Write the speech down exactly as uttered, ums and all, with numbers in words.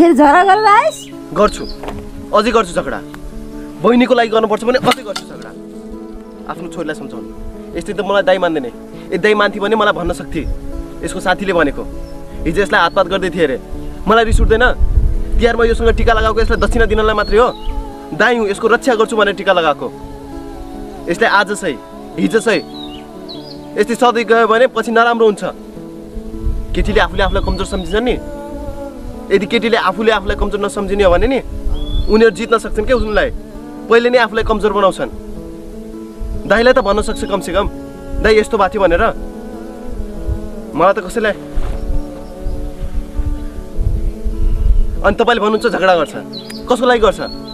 फेरि झगडा गर्लाइस गर्छु अझै गर्छु झगडा बहिनीको लागि गर्नुपर्छ भने अझै गर्छु झगडा आफ्नो छोरीलाई सम्झाउन यस्तै त मलाई दाइ मान्दिने ए दाइ मान्थि भने मलाई भन्न सक्थे यसको साथीले भनेको हिजो यसलाई हातपात गर्दै थिए रे मलाई रिस उठ्दैन तिहारमा योसँग टीका लगाएको यसलाई दक्षिणा दिनलाई मात्रै हो दाइ हुँ यसको रक्षा गर्छु भनेर टीका लगाएको यसले आज सही हिजो सही यस्तै सधैँ गयो भने पछि नराम्रो हुन्छ केटीले आफूले आफूलाई कमजोर सम्झिन्छन् नि यदि केटीले आफूले आफूलाई कमजोर नसम्झिने हो भने नि उनीहरु जित्न सक्छन् के उनीलाई पहिले नै आफूलाई कमजोर बनाउँछन् दाइलाई त भन्न सक्छ कम से कम दाइ यस्तो बाथ्यो भनेर मलाई त कसैले अनि तपाईले भन्नुहुन्छ झगडा गर्छ कसको लागि गर्छ